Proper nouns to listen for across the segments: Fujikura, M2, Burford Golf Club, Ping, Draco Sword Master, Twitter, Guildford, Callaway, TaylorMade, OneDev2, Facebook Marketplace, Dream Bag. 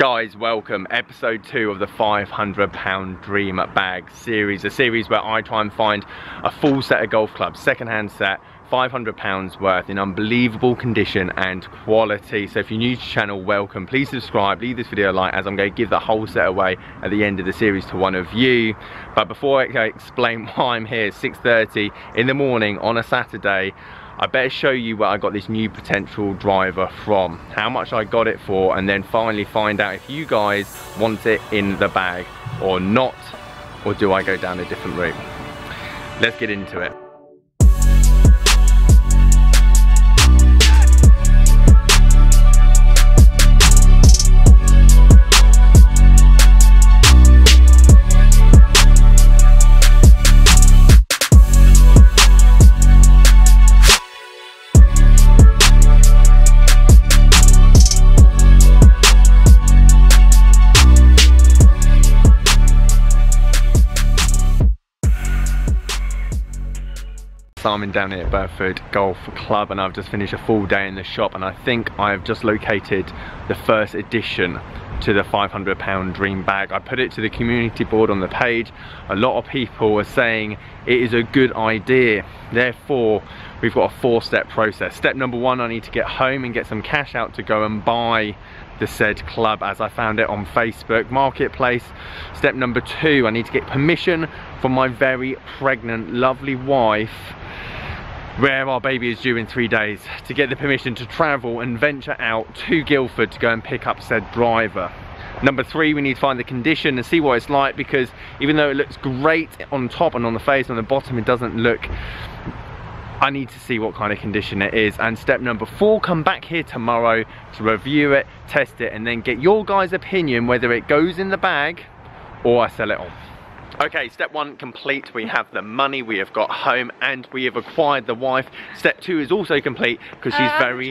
Guys, welcome. Episode 2 of the £500 Dream Bag series. A series where I try and find a full set of golf clubs, second-hand set, £500 worth in unbelievable condition and quality. So if you're new to the channel, welcome. Please subscribe, leave this video a like, as I'm going to give the whole set away at the end of the series to one of you. But before I explain why I'm here, 6:30 in the morning on a Saturday, I better show you where I got this new potential driver from, how much I got it for, and then finally find out if you guys want it in the bag or not, or do I go down a different route. Let's get into it. I'm down here at Burford Golf Club, and I've just finished a full day in the shop, and I think I've just located the first addition to the £500 Dream Bag. I put it to the community board on the page. A lot of people are saying it is a good idea. Therefore, we've got a 4-step process. Step number 1, I need to get home and get some cash out to go and buy the said club as I found it on Facebook Marketplace. Step number 2, I need to get permission from my very pregnant, lovely wife, where our baby is due in 3 days, to get the permission to travel and venture out to Guildford to go and pick up said driver. Number 3, we need to find the condition and see what it's like, because even though it looks great on top and on the face, on the bottom it doesn't look. I need to see what kind of condition it is. And step number 4, come back here tomorrow to review it, test it, and then get your guys' opinion whether it goes in the bag or I sell it on. Okay, step 1 complete. We have the money, we have got home, and we have acquired the wife. Step 2 is also complete because and the child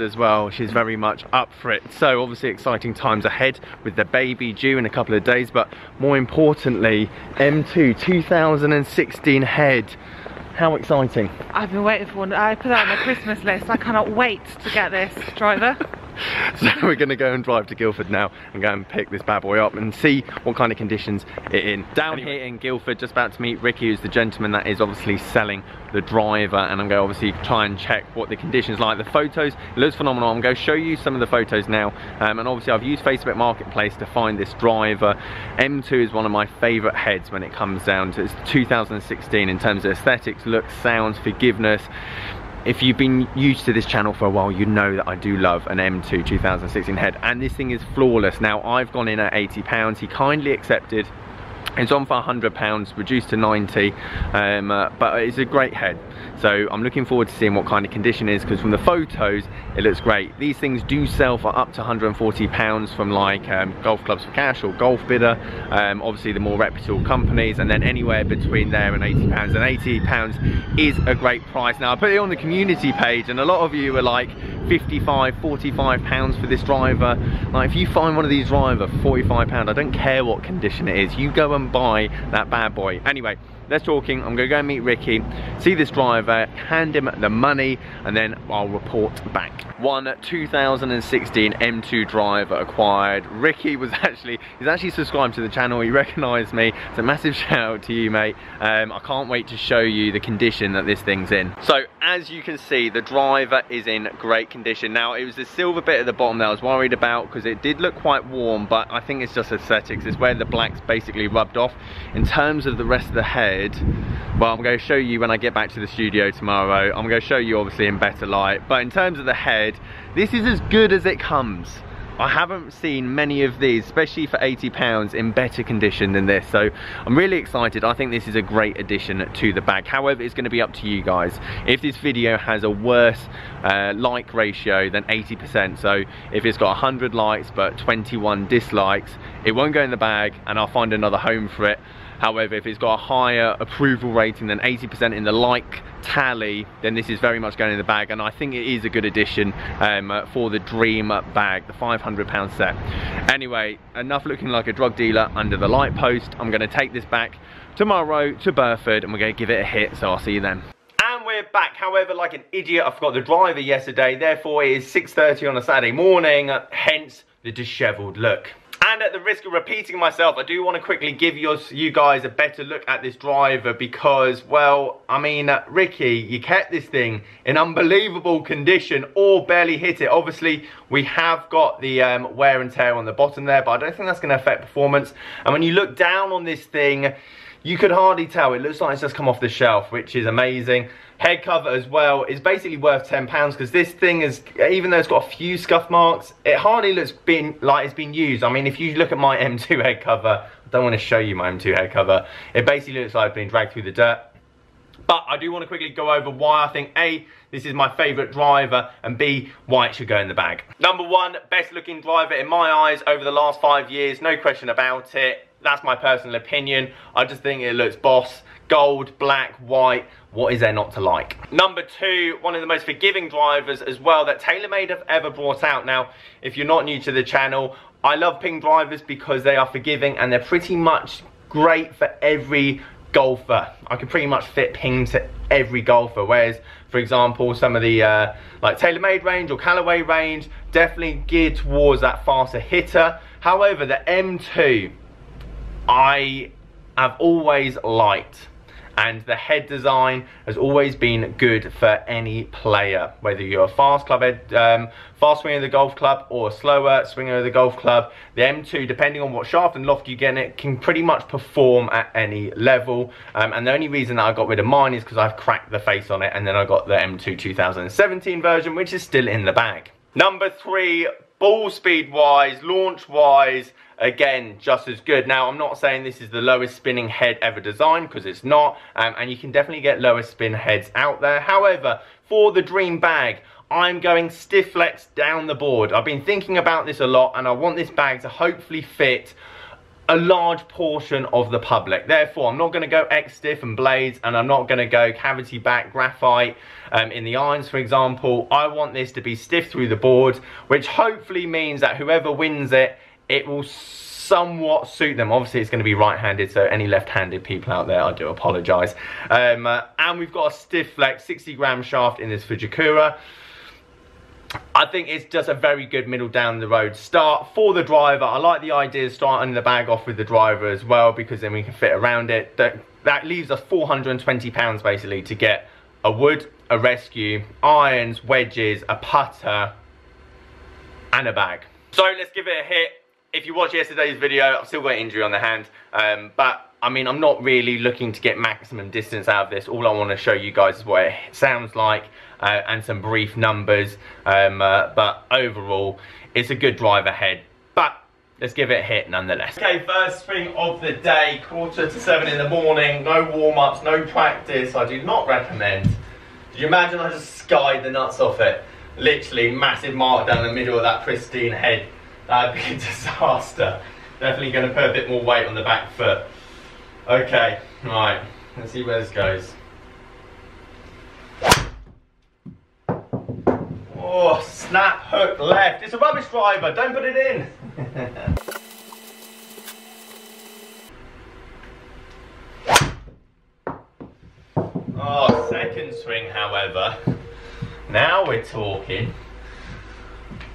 as well. She's very much up for it. So obviously exciting times ahead with the baby due in a couple of days, but more importantly, M2 2016 head. How exciting! I've been waiting for one. I put that on my Christmas list. I cannot wait to get this driver. So we're going to go and drive to Guildford now and go and pick this bad boy up and see what kind of conditions it's in. Down here in Guildford, just about to meet Ricky, who's the gentleman that is obviously selling the driver, and I'm going to obviously try and check what the conditions like. The photos, it looks phenomenal. I'm going to show you some of the photos now, and obviously I've used Facebook Marketplace to find this driver. M2 is one of my favourite heads when it comes down to it. It's 2016 in terms of aesthetics, looks, sounds, forgiveness. If you've been used to this channel for a while, you know that I do love an M2 2016 head, and this thing is flawless. Now, I've gone in at £80, he kindly accepted. It's on for £100, reduced to £90, but it's a great head. So I'm looking forward to seeing what kind of condition it is, because from the photos, it looks great. These things do sell for up to £140 from like golf clubs for cash or Golf Bidder, obviously the more reputable companies, and then anywhere between there and £80. And £80 is a great price. Now, I put it on the community page, and a lot of you were like, £45 for this driver. Like, if you find one of these drivers for £45, I don't care what condition it is, you go and buy that bad boy. Anyway, less talking, I'm gonna go and meet Ricky, see this driver, hand him the money, and then I'll report back. One 2016 M2 driver acquired. Ricky was he's actually subscribed to the channel, he recognised me, so massive shout out to you, mate. I can't wait to show you the condition that this thing's in. So as you can see, the driver is in great condition. Now, it was the silver bit at the bottom that I was worried about, because it did look quite warm, but I think it's just aesthetics. It's where the black's basically rubbed off. In terms of the rest of the head, well, I'm going to show you when I get back to the studio tomorrow. I'm going to show you obviously in better light, but in terms of the head, this is as good as it comes. I haven't seen many of these, especially for £80, in better condition than this, so I'm really excited. I think this is a great addition to the bag. However, it's going to be up to you guys. If this video has a worse like ratio than 80%, so if it's got 100 likes but 21 dislikes, it won't go in the bag and I'll find another home for it. However, if it's got a higher approval rating than 80% in the like tally, then this is very much going in the bag, and I think it is a good addition for the Dream Bag, the £500 set. Anyway, enough looking like a drug dealer under the light post. I'm going to take this back tomorrow to Burford, and we're going to give it a hit, so I'll see you then. And we're we're back. However, like an idiot, I forgot the driver yesterday. Therefore, it is 6:30 on a Saturday morning, hence the disheveled look. And at the risk of repeating myself, I do want to quickly give you guys a better look at this driver because, well, I mean, Ricky, you kept this thing in unbelievable condition or barely hit it. Obviously, we have got the wear and tear on the bottom there, but I don't think that's going to affect performance. And when you look down on this thing, you could hardly tell. It looks like it's just come off the shelf, which is amazing. Head cover as well is basically worth £10 because this thing is, even though it's got a few scuff marks, it hardly looks like it's been used. I mean, if you look at my M2 head cover, I don't want to show you my M2 head cover. It basically looks like it's been dragged through the dirt. But I do want to quickly go over why I think A, this is my favourite driver, and B, why it should go in the bag. Number one, best looking driver in my eyes over the last 5 years, no question about it. That's my personal opinion. I just think it looks boss. Gold, black, white, what is there not to like? Number two, one of the most forgiving drivers as well that TaylorMade have ever brought out. Now, if you're not new to the channel, I love Ping drivers because they are forgiving and they're pretty much great for every golfer. I could pretty much fit Ping to every golfer, whereas, for example, some of the like TaylorMade range or Callaway range, definitely geared towards that faster hitter. However, the M2, I have always liked, and the head design has always been good for any player, whether you're a fast club head, fast swinger of the golf club, or a slower swinger of the golf club. The M2, depending on what shaft and loft you get in it, can pretty much perform at any level. And the only reason that I got rid of mine is because I've cracked the face on it, and then I got the M2 2017 version, which is still in the bag. Number three, ball speed wise, launch wise, again, just as good. Now, I'm not saying this is the lowest spinning head ever designed, because it's not, and you can definitely get lower spin heads out there. However, for the dream bag, I'm going stiff flex down the board. I've been thinking about this a lot, and I want this bag to hopefully fit a large portion of the public. Therefore, I'm not going to go X-stiff and blades, and I'm not going to go cavity back graphite in the irons, for example. I want this to be stiff through the board, which hopefully means that whoever wins it, it will somewhat suit them. Obviously, it's going to be right-handed, so any left-handed people out there, I do apologise. And we've got a stiff flex 60-gram shaft in this Fujikura. I think it's just a very good middle down the road start for the driver. I like the idea of starting the bag off with the driver as well, because then we can fit around it. That leaves us £420 basically to get a wood, a rescue, irons, wedges, a putter, and a bag. So let's give it a hit. If you watched yesterday's video, I've still got an injury on the hand, but I mean, I'm not really looking to get maximum distance out of this. All I want to show you guys is what it sounds like and some brief numbers. But overall, it's a good driver head. But let's give it a hit nonetheless. Okay, first swing of the day, 6:45 in the morning. No warm-ups, no practice. I do not recommend. Did you imagine I just skied the nuts off it? Literally, massive mark down the middle of that pristine head. That would be a disaster. Definitely going to put a bit more weight on the back foot. Okay, right, let's see where this goes. Oh, snap, hook, left. It's a rubbish driver, don't put it in. Oh, second swing, however. Now we're talking.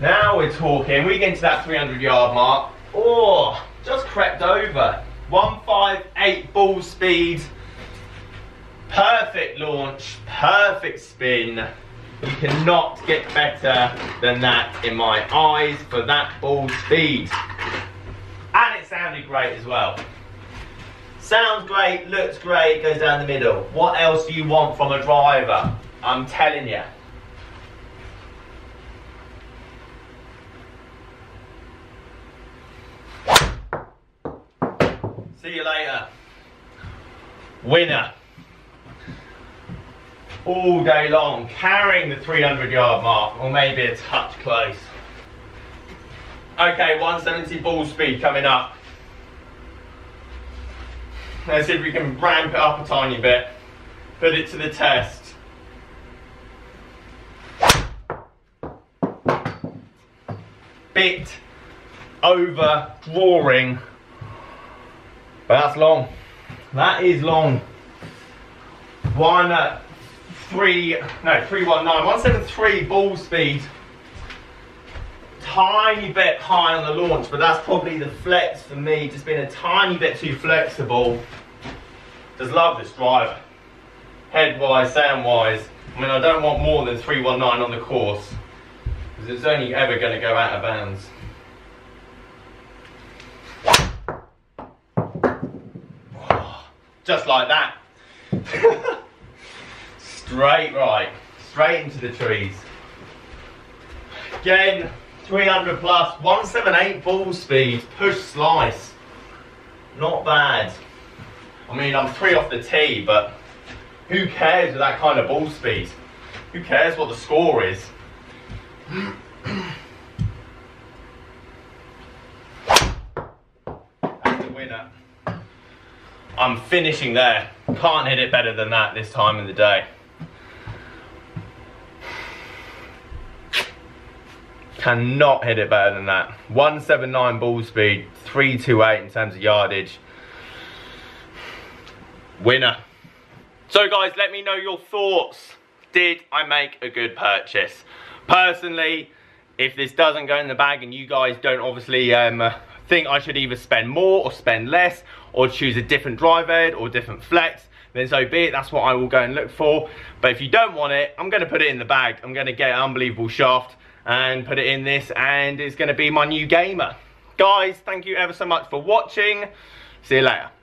Now we're talking. We get into that 300-yard mark. Oh, just crept over. 158 ball speed, perfect launch, perfect spin. You cannot get better than that in my eyes for that ball speed. And it sounded great as well. Sounds great, looks great, goes down the middle. What else do you want from a driver? I'm telling you. See you later. Winner. All day long, carrying the 300-yard mark, or maybe a touch close. Okay, 170 ball speed coming up. Let's see if we can ramp it up a tiny bit. Put it to the test. Bit over drawing. But that's long. That is long. One 173 ball speed, tiny bit high on the launch, but that's probably the flex for me, just being a tiny bit too flexible. Just love this drive, head wise, sand wise. I mean, I don't want more than 319 on the course, because it's only ever going to go out of bounds. Just like that. Straight right, straight into the trees. Again, 300 plus, 178 ball speed, push slice. Not bad. I mean, I'm 3 off the tee, but who cares with that kind of ball speed? Who cares what the score is? That's the winner. I'm finishing there. Can't hit it better than that this time of the day. Cannot hit it better than that. 179 ball speed, 328 in terms of yardage. Winner. So guys, let me know your thoughts. Did I make a good purchase? Personally, if this doesn't go in the bag and you guys don't obviously think I should either spend more or spend less or choose a different drive head or different flex, then so be it. That's what I will go and look for. But if you don't want it, I'm going to put it in the bag. I'm going to get an unbelievable shaft and put it in this, and it's going to be my new gamer. Guys, thank you ever so much for watching. See you later.